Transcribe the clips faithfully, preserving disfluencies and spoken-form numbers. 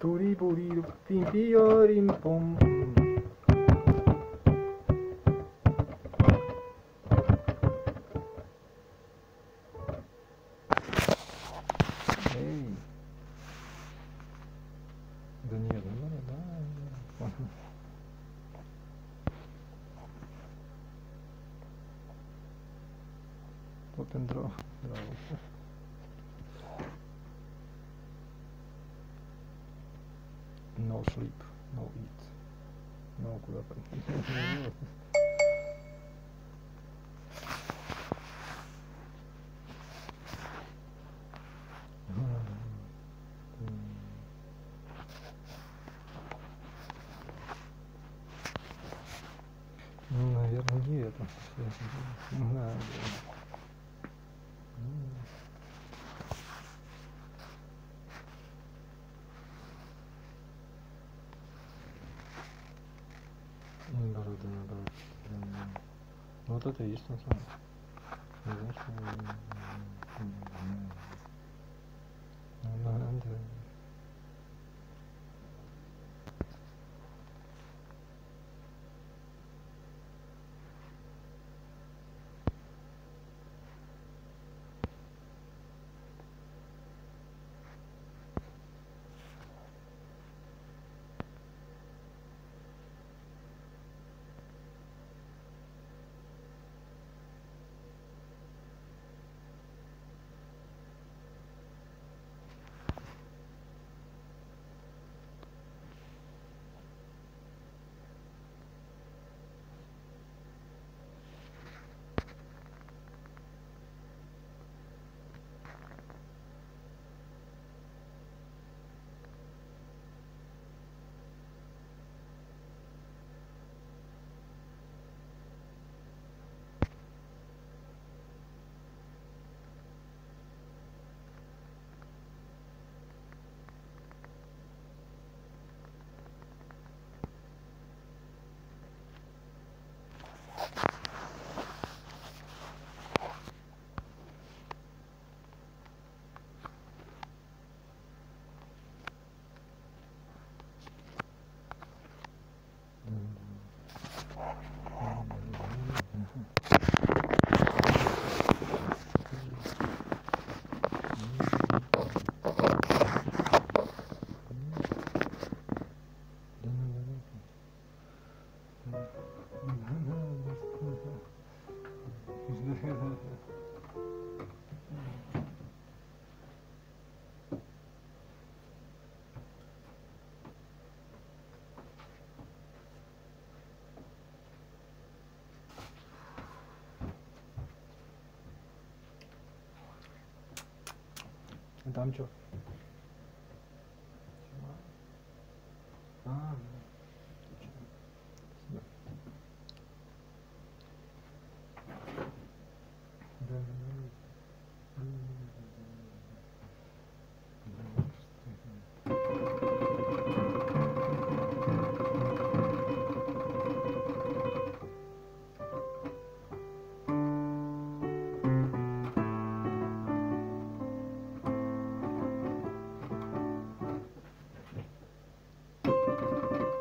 Turi buri pimpiyorim pom. Эй. Да нет, ну да, да. Вот он дров. No sleep, no eat, no good. Ну, наверное, где это? Не знаю. Вот это и есть на самом деле. Там что? А, да. Да. Thank you.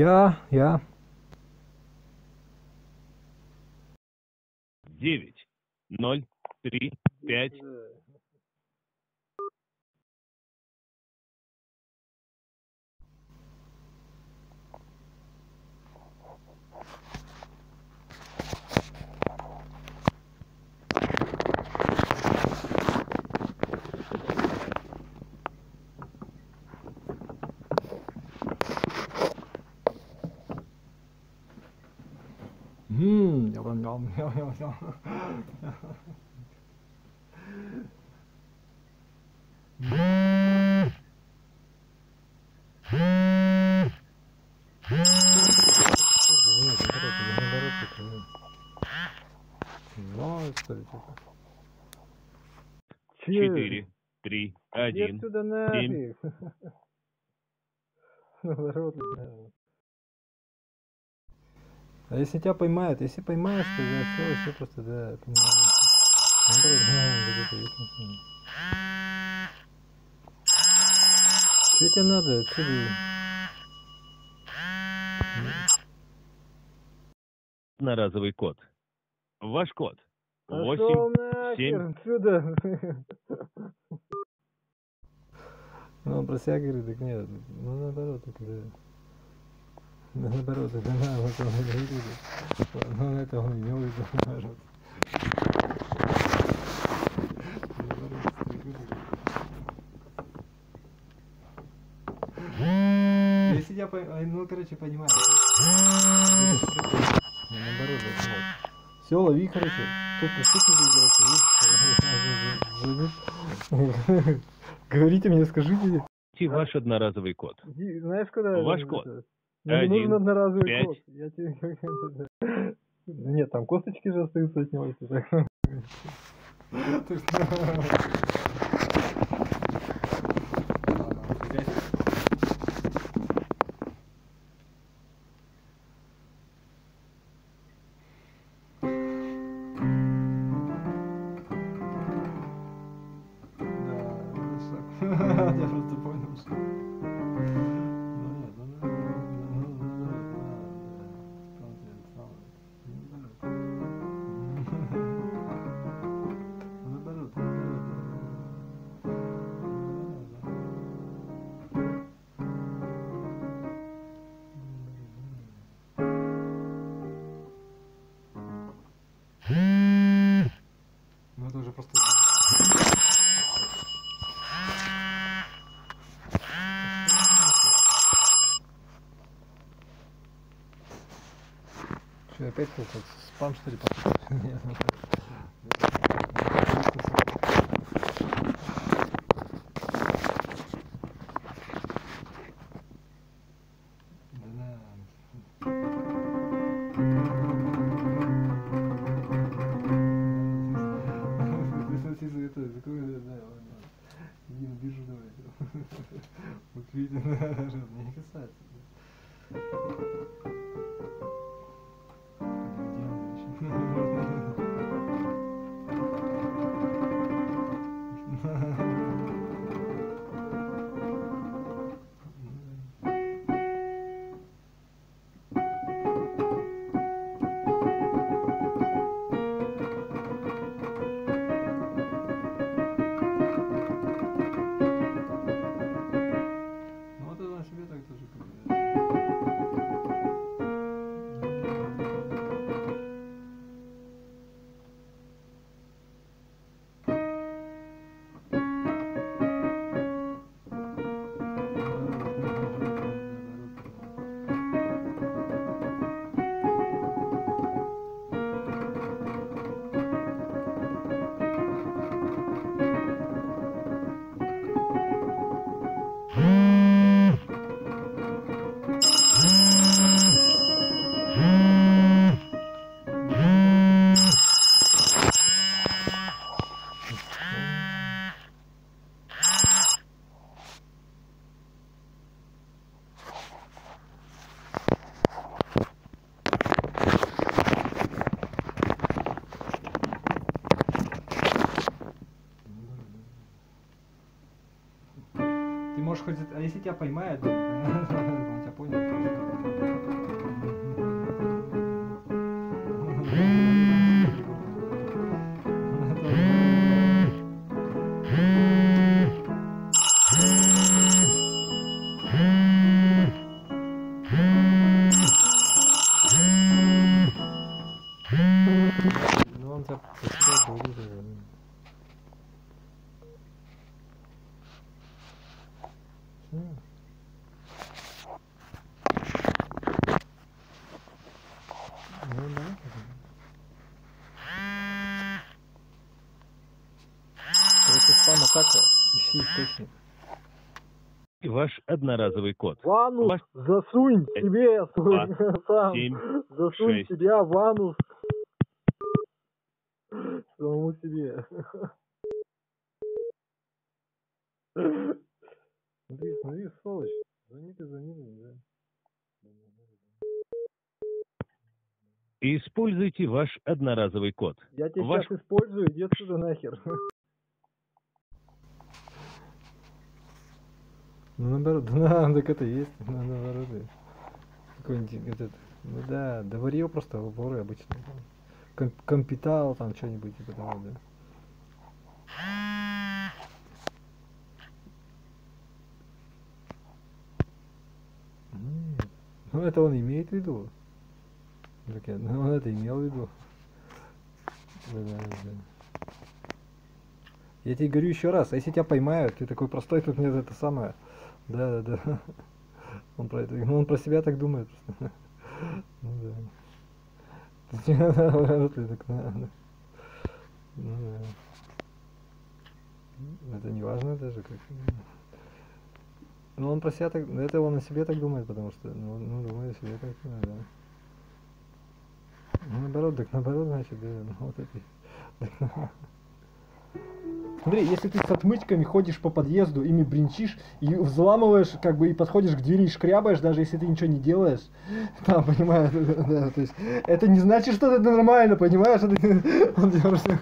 Yeah, yeah. Девять, ноль, три, пять. Mmm, yum, yum, yum, yum, yum. Четыре, три, один, семь. А если тебя поймают, если поймаешь, то да, все, все просто, да, понимаешь. Что тебе надо? Что тебе? Одноразовый код. Ваш код. Восемь, семь. Отсюда. Ну, он про себя говорит, так нет, ну наоборот, так да. Наоборот, это надо, вот он не увидит. Но это он не увидит, наоборот. Если я пойму, ну, короче, понимаю. Наоборот, это вот. Все, лови, короче. Тут присутствует, короче. Говорите мне, скажите. Ваш одноразовый код. Знаешь, куда? Ваш код. Мне не нужен одноразовый код. Я тебе... Нет, там косточки же остаются от него. Опять какой-то спам, что ли, пошел? А если тебя поймают, он тебя понял. Но он запустил ближе. Спам атака, ищи источник. Ваш одноразовый код. Ванус, ваш... засунь себе, сам. Засунь шесть. Себя, Ванус. Самому себе. Смотри, смотри, сволочь. Звоните, звоните, да. Используйте ваш одноразовый код. Я тебя ваш... сейчас использую, иди отсюда нахер. Ну наоборот, да, так это есть, на, наоборот, какой-нибудь этот, ну да, доварил просто воры обычно, Комп компитал там что-нибудь типа того, да. Ну это он имеет в виду, ну он это имел в виду, да, да, да. Я тебе говорю еще раз, а если тебя поймают, ты такой простой, тут мне это самое. Да, да, да. Он про, это, он про себя так думает. Ну да. Ты так надо. Ну да. Это не важно даже как. Но он про себя так. Это он о себе так думает, потому что. Ну, ну думаю, о себе как надо. Да. Ну, наоборот, так наоборот, значит, да, ну, вот это. Смотри, если ты с отмычками ходишь по подъезду, ими бринчишь, и взламываешь, как бы, и подходишь к двери и шкрябаешь, даже если ты ничего не делаешь, там, понимаешь, да, то есть, это не значит, что это нормально, понимаешь, это... Он держится...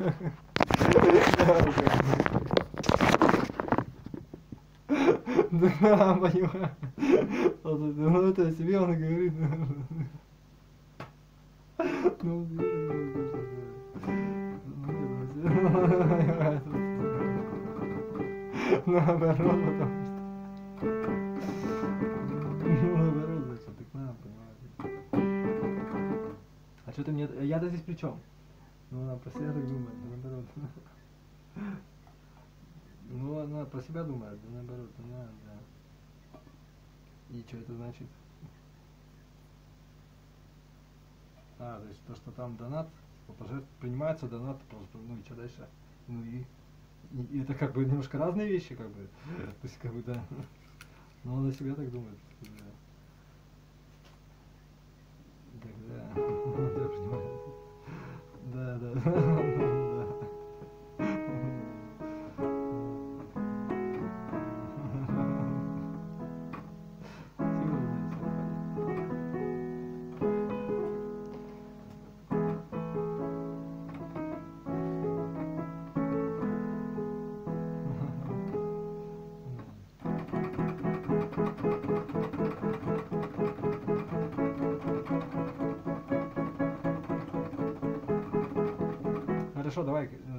Да, понимаешь, ну это о себе он и говорит. Ну, понимаешь, наоборот, потому что... Ну, наоборот, зачем? Так надо, понимаешь. А что ты мне... Я-то здесь при чем? Ну, она про себя так думает, да, наоборот. Ну, она про себя думает, да, наоборот, она, да. И что это значит? А, то есть то, что там донат, принимается донат, ну и что дальше? Ну и... И это как бы немножко разные вещи, как бы. То есть как бы да. Но он на себя так думает. Тогда. Да, да. Хорошо, давай. Ну,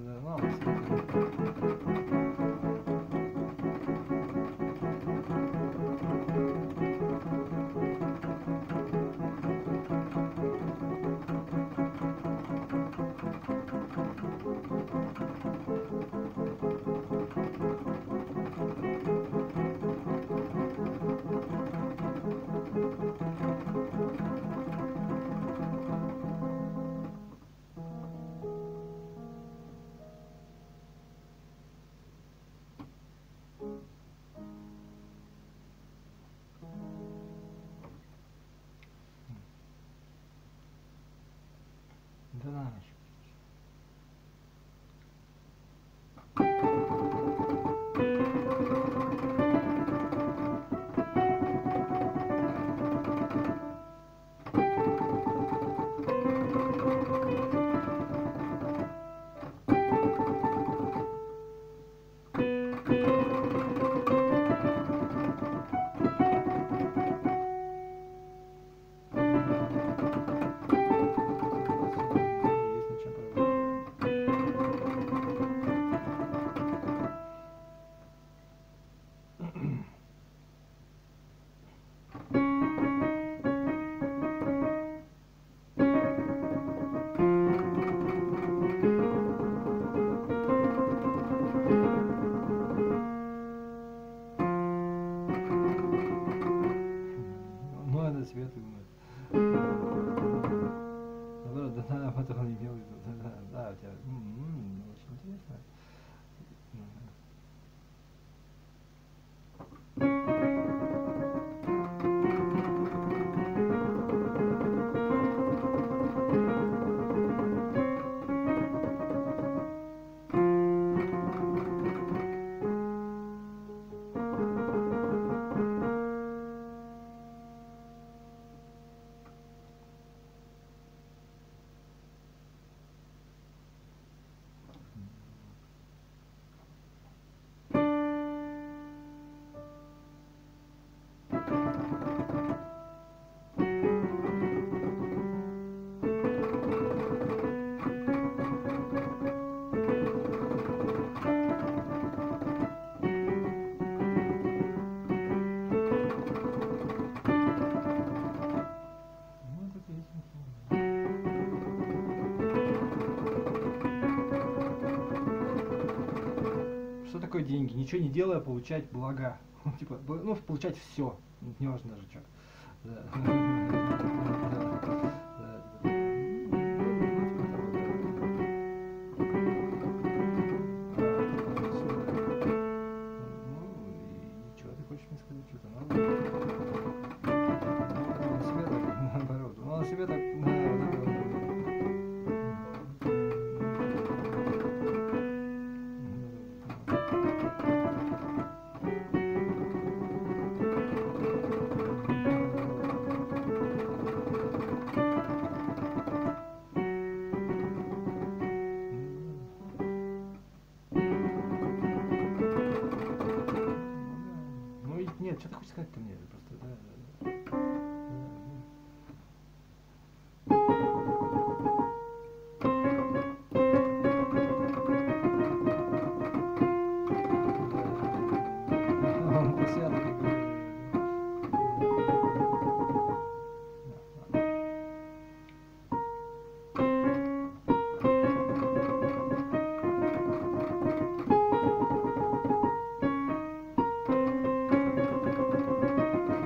что такое деньги? Ничего не делая, получать блага. Типа, ну, получать все. Не важно даже что. Что ты хочешь сказать-то мне? Просто, да, да, да. Thank you.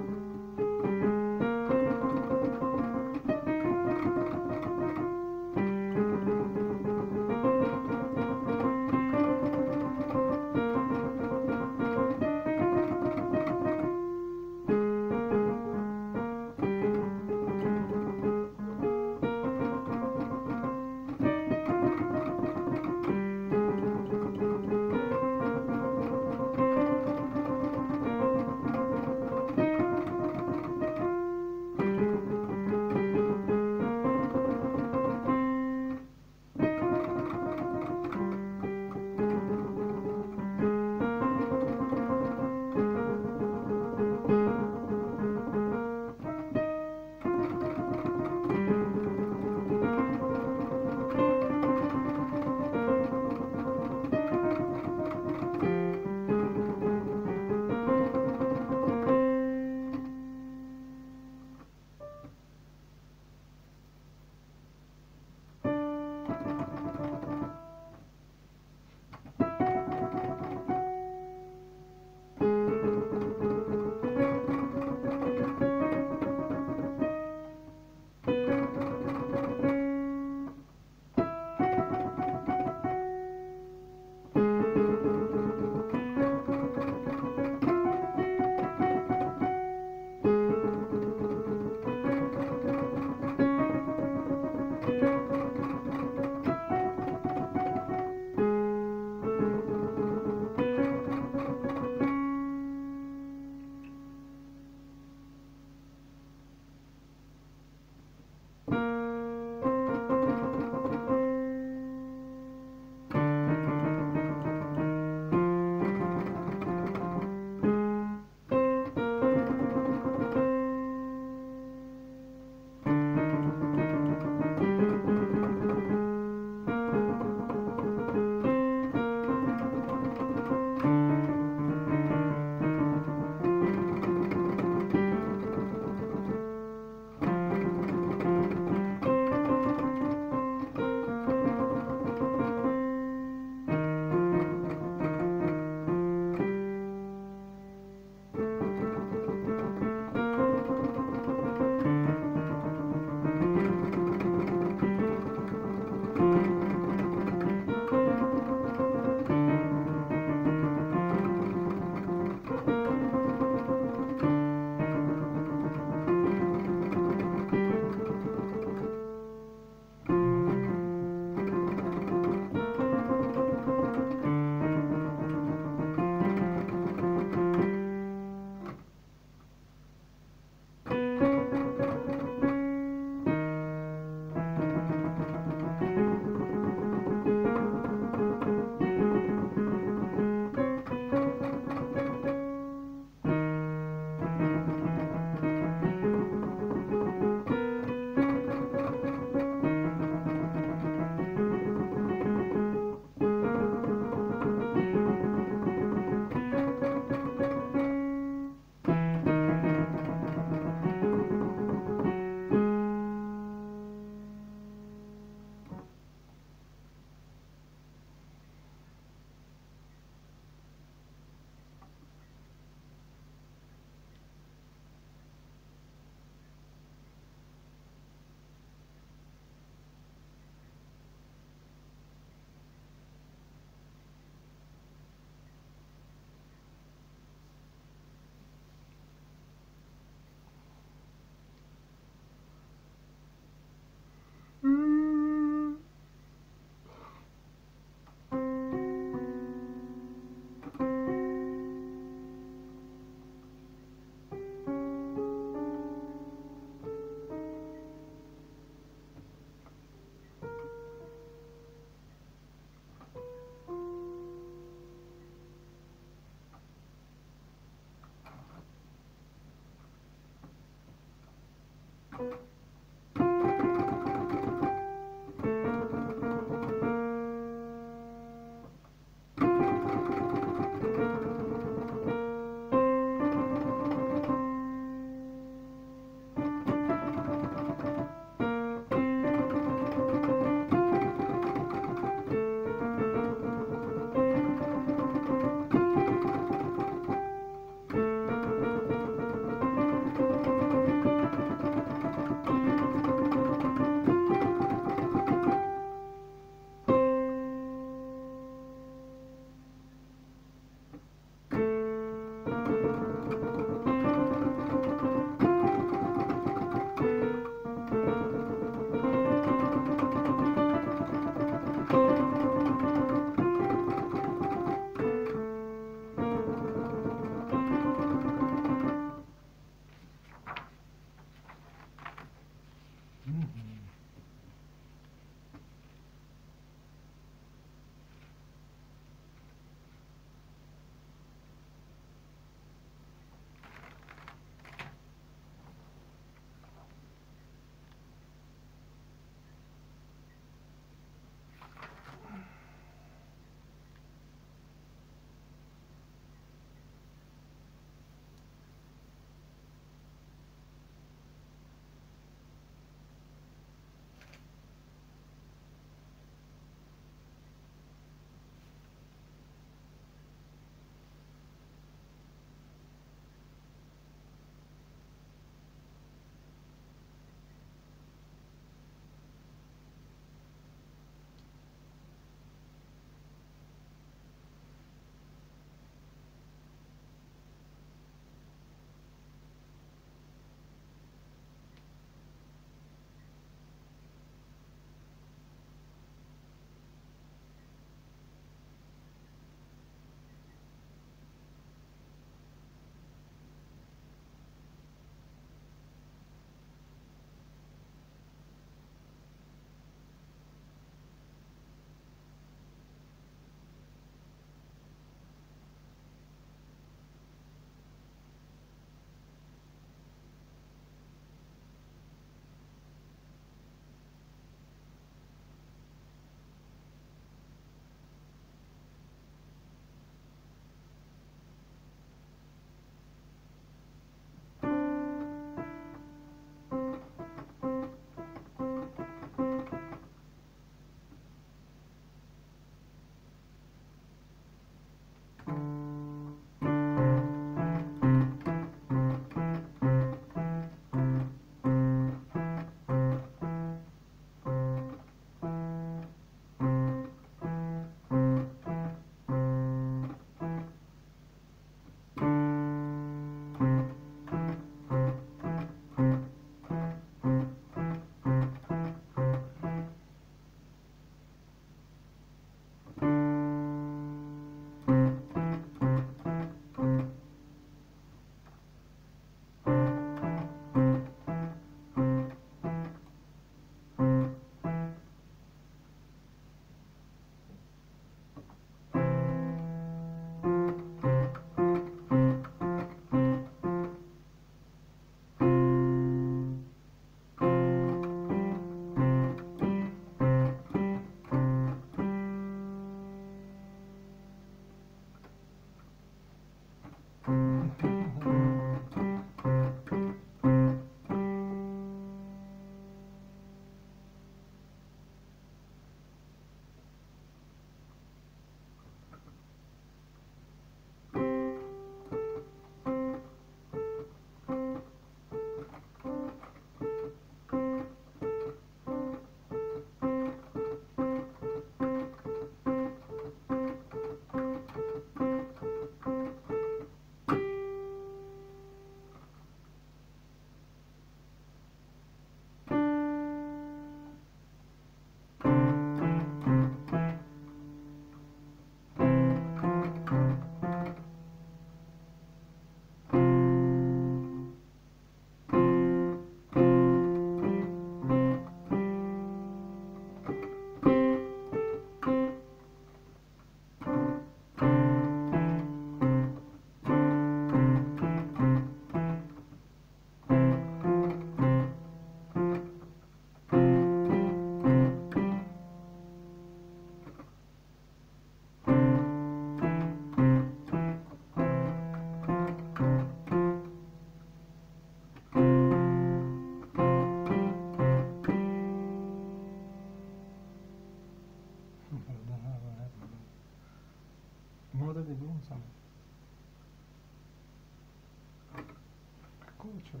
Какого черта?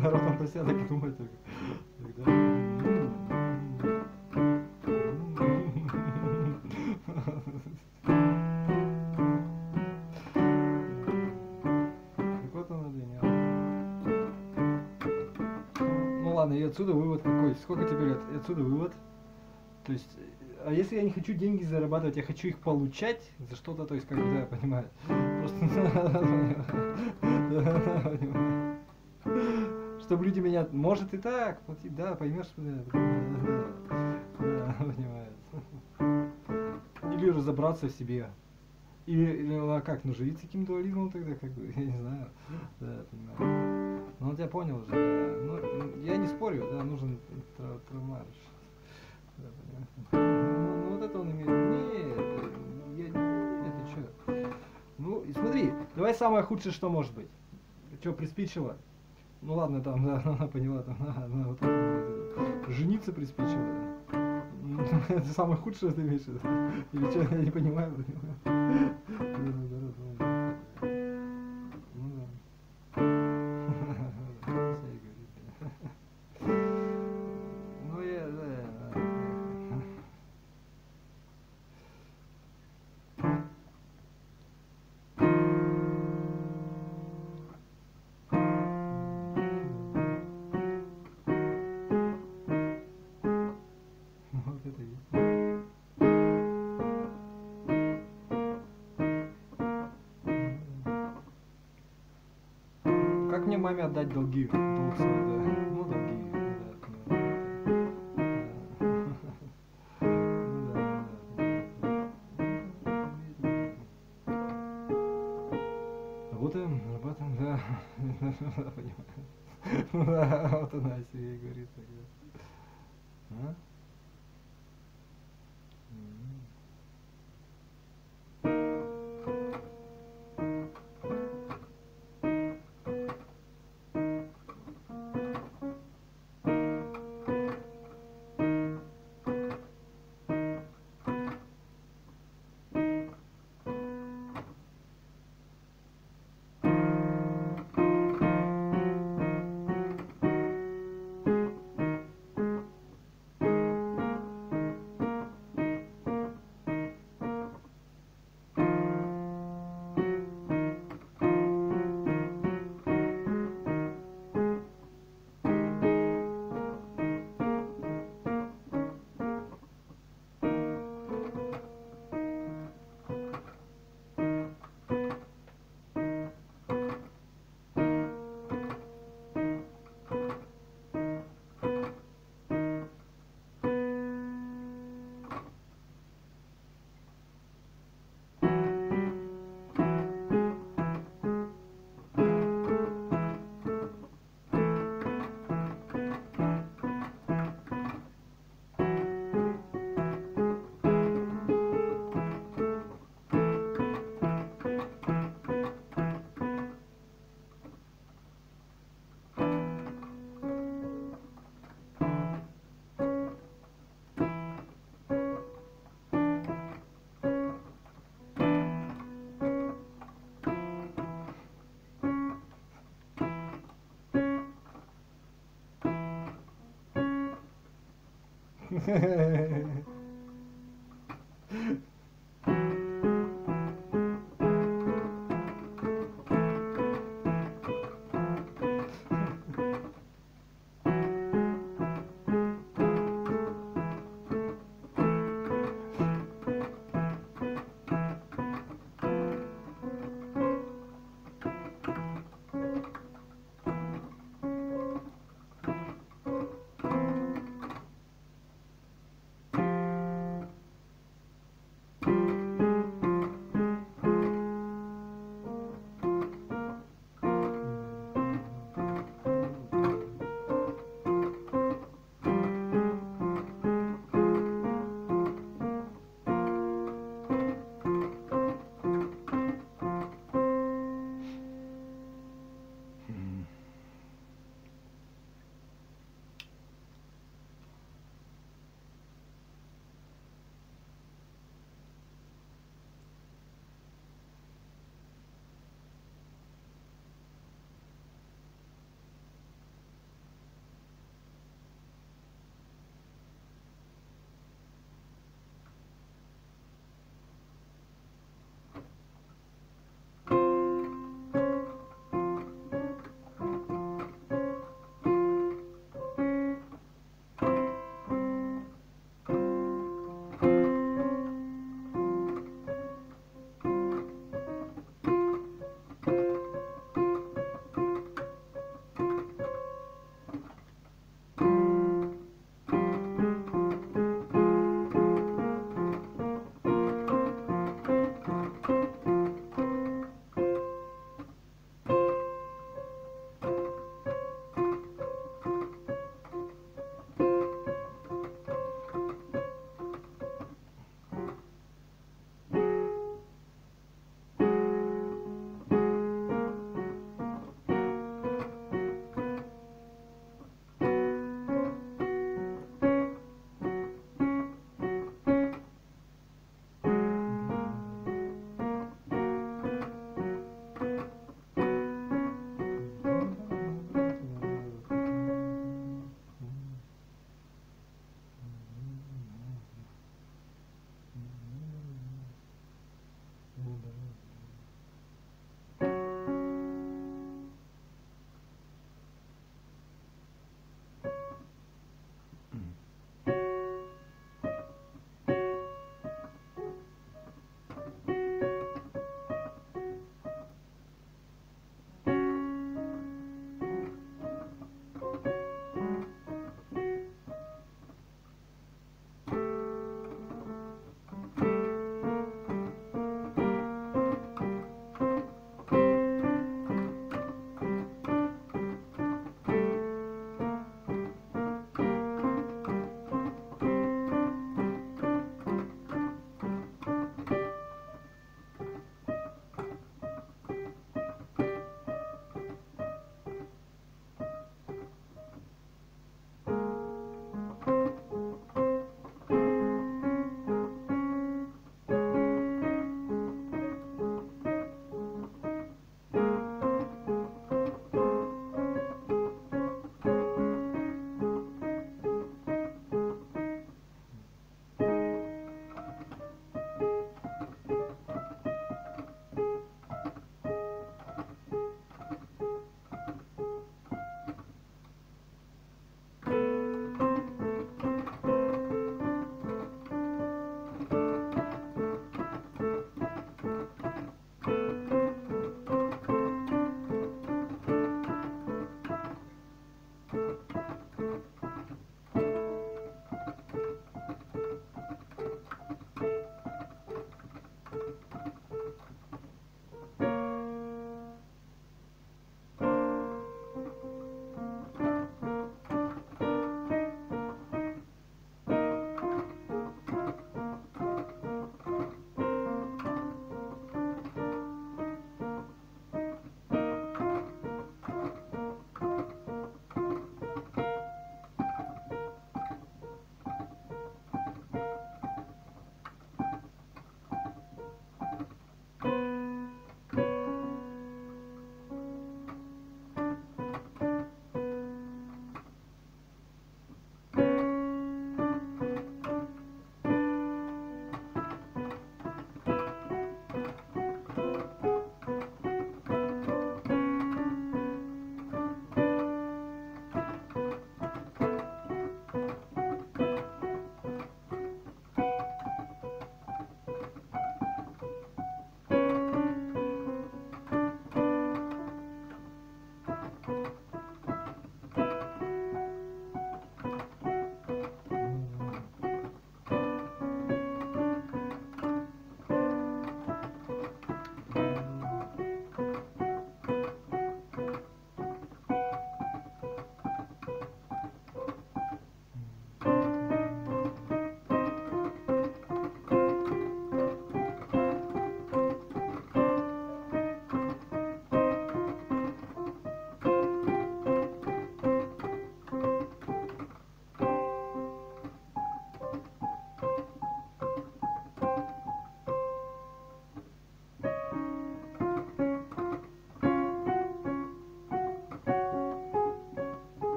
Народ там просил, так и думает только. Так вот он длиннее. Ну ладно, и отсюда вывод какой? Сколько тебе лет? И отсюда вывод. То есть, а если я не хочу деньги зарабатывать, я хочу их получать за что-то, то есть, как бы, да, понимаю. Просто... Чтобы люди меня, может и так, платить, да, поймешь, да, да, понимают. Или разобраться в себе. Или, или а как, ну живи таким дуализмом тогда, как бы, я не знаю, да, понимаю. Но он тебя понял уже, да. Ну, я не спорю, да, нужен травмарш. Да, ну, ну вот это он имеет, нет, я, это что? Ну, и смотри, давай самое худшее, что может быть. Что, приспичило? Ну ладно, там, да, она поняла, там, она, она вот, жениться приспичила. Это самое худшее, ты имеешь? Или что, я не понимаю, понимаю. Ну да. мне маме отдать долги. Долг свой, да. Ну, долги. Работаем, работаем, да. Ну да, вот она себе говорит тогда. Thank you.